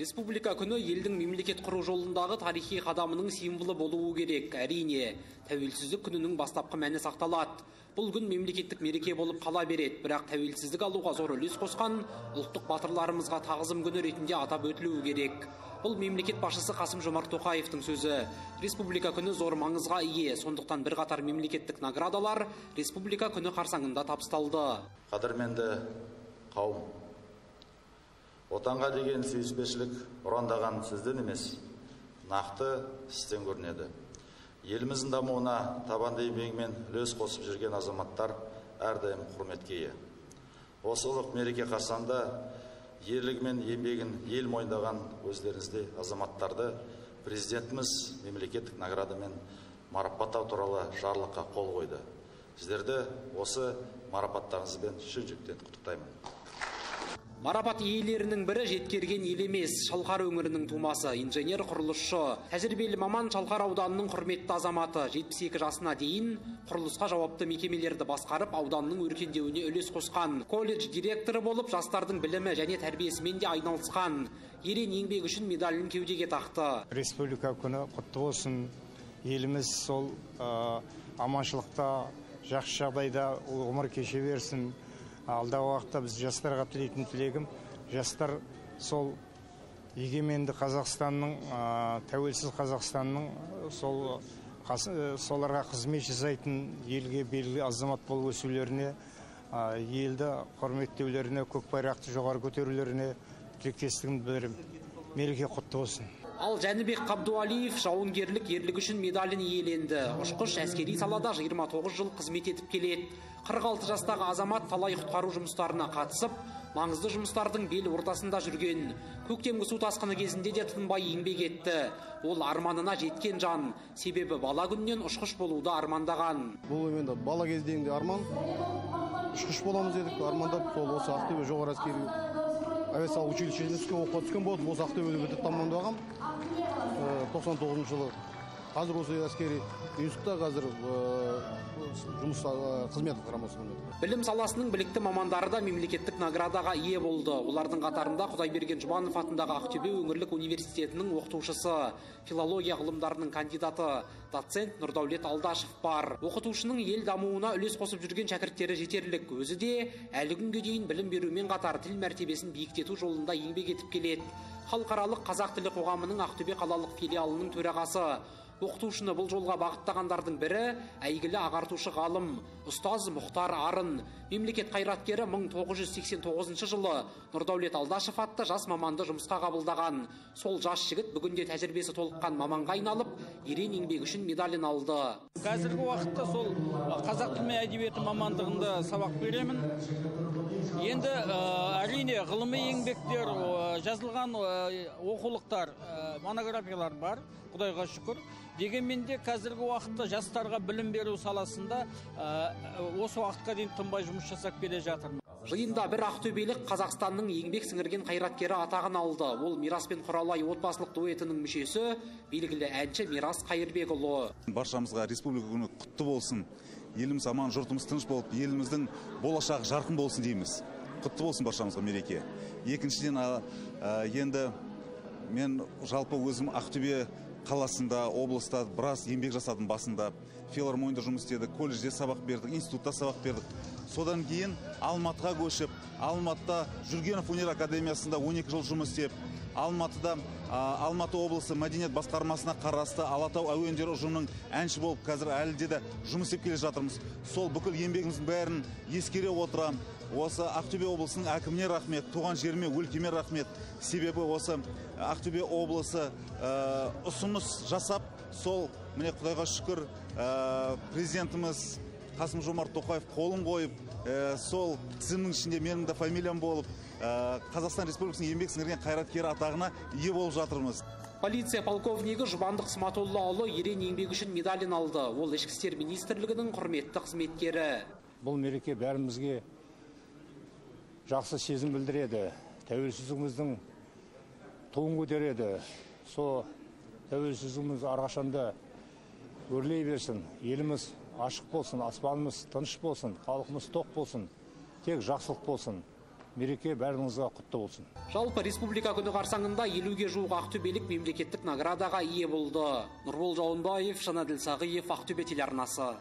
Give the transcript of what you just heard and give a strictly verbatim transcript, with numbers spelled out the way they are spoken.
Республика күні елдің мемлекет құру жолындағы тарихи қадамының символы болуы керек. Әрине, тәуелсіздік күнінің бастапқы мәні сақталады. Бұл күн мемлекеттік мереке болып қала береді, бірақ тәуелсіздік алуға зор үлес қосқан ұлттық батырларымызға тағзым күні ретінде атап өтілуі керек. Бұл мемлекет басшысы Қасым-Жомарт Тоқаевтың сөзі. Республика күні зор маңызға ие, сондықтан бірқатар мемлекеттік наградалар Республика күні қарсаңында табысталды. Қадірменді қауым, отанға деген сүйіспеншілік ұрандаған сізден емес, нақты сізден көрінеді. Еліміздің дамуына табанды еңбегімен үлес қосып жүрген азаматтар әрдайым құрметке ие. Осы ұлық мереке қарсаңында ерлігі мен еңбегін ел мойындаған өздеріңізді азаматтарды президентіміз мемлекеттік наградамен марапаттау туралы жарлыққа қол қойды. Сіздерді осы марапаттарыңызбен шын жүректен құттықтаймын. Марапат иелерінің бірі жеткерген ел емес, Шалқар өңірінің тумасы, инженер құрылысшы. Тәжірибелі маман Шалқар ауданының құрметті азаматы, жетпіс екі жасына дейін құрылысқа жауапты мекемелерді басқарып, ауданның өркендеуіне үлес қосқан. Колледж директоры болып, жастардың білімі және тәрбиесімен де айналысқан. Ерен еңбегі үшін медалін кеудеге тақты. Республика күні құтты болсын. Еліміз сол аманшылықта, жақсы жағдайда ғұмыр кеше берсін. Алдағы уақытта біз жастарға тілейтін тілегім, жастар сол егеменді Қазақстанның, тәуелсіз Қазақстанның сол соларға қызмет жасайтын елге белгілі азамат болып өсулеріне, елді құрметтеулеріне, көк байрақты жоғары көтерулеріне тілектестігімді білдіремін. Мереке құтты болсын. Ал Janibek Qabdu Aliyev жауынгерлік ерлігі үшін медалін иеленді. Ұшқыш әскери салада жиырма тоғыз жыл қызмет етіп келеді. қырық алты жастағы азамат талай құтқару жұмыстарына қатысып, маңызды жұмыстардың бел ортасында жүрген. Көктемгі су тасқыны кезінде де тынбай еңбек етті. Ол арманына жеткен жан, себебі бала күннен ұшқыш болуды армандаған. Бұл енді бала кезден де арман, ұшқыш боламыз едік, армандап сол осы Ақтөбе жоғары әскери әуесал училищесіне оқуға түскен болды. Осы Ақтөбеде бітіп тамамдағам тоқсан тоғызыншы жылы. Қазір осы әскери институтта қазір жұмыс қызмет атқарам осы күнде. Білім саласының білікті мамандары да мемлекеттік наградаға ие болды. Олардың қатарында Құдайберген Жұбанов атындағы Ақтөбе өңірлік университетінің оқытушысы, филология ғылымдарының кандидаты, доцент Нұрдаулет Алдашев бар. Оқытушының ел дамуына үлес қосып жүрген шәкірттері жетерлік. Өзі де әлі күнге дейін білім берумен қатар тіл мәртебесін биіктету жолында еңбек етіп келеді. Халықаралық қазақ тілі қоғамының Ақтөбе қалалық филиалының төрағасы. Оқытушыны бұл жолға бағыттағандардың бірі әйгілі ағартушы ғалым, ұстаз Мұхтар Арын. Мемлекет қайраткері мың тоғыз жүз сексен тоғызыншы жылы Нұрдаулет Алдашев атты жас маманды жұмысқа қабылдаған. Сол жас жігіт бүгінде тәжірибесі толыққан маманға айналып, ерен еңбегі үшін медалін алды. Қазіргі уақытта сол қазақ тілі мен әдебиеті мамандығында сабақ беремін. Енді әрине ғылыми еңбектер, жазылған оқулықтар, монографиялар бар, Құдайға шүкір. Дегенмен де қазіргі уақытта жастарға білім беру саласында осы уақытқа дейін тынбай жұмыс жасап келе жатырмын. Жиында бір ақтөбелік Қазақстанның еңбек сіңірген қайраткері атағын алды. Ол Мирас пен Құралай отбасылық дуэтінің мүшесі, белгілі әнші Мирас Қайырбекұлы. Баршамызға республика күні құтты болсын. Еліміз аман, жұртымыз тыныш болып, еліміздің болашағы жарқын болсын дейміз. Құтты болсын баршамызға мереке. Екіншіден, енді мен жалпы өзім Ақтөбе қаласында, облыста біраз еңбек жасадым басында. Филармонияда жұмыс істедік, колледжде сабақ бердік, институтта сабақ бердік. Содан кейін Алматыға көшіп, Алматыда Жүргенов өнер академиясында он екі жыл жұмыс істеп, Алматыда Алматы облысы мәдениет басқармасына қарасты Алатау әуендері ұжымының әнші болып қазір әлі де жұмыс істеп келе жатырмыз. Сол бүкіл еңбегіміздің бәрін ескере отырам. Осы Ақтөбе облысының әкіміне рахмет, туған жеріме, өлкеме рахмет. Себебі осы Ақтөбе облысы ұсыныс жасап, сол міне Құдайға шүкір, президентіміз Қасым-Жомарт Тоқаев қолын қойып, сол тізімнің ішінде менің де фамилиям болып, Қазақстан Республикасының еңбек сіңірген қайраткері атағына ие болып жатырмыз. Полиция полковнигі Жұбандық Қысматұлла ерен еңбегі үшін медалін алды. Ол ішкі істер министрлігінің құрметті қызметкері. Бұл мереке бәрімізге жақсы сезім білдіреді. Тәуелсіздігіміздің туын көтереді. Сол тәуелсіздігіміз арғашанда өрлей берсін. Еліміз ашық болсын, аспанымыз тыныш болсын, халқымыз тоқ болсын, тек жақсылық болсын. мереке бәріңізге құтты болсын. Жалпы республика күні қарсаңында елуге жуық ақтөбелік мемлекеттік наградаға ие болды. Нұрбол Жауынбаев, Жанаділ Сағиев, Ақтөбе телеарнасы.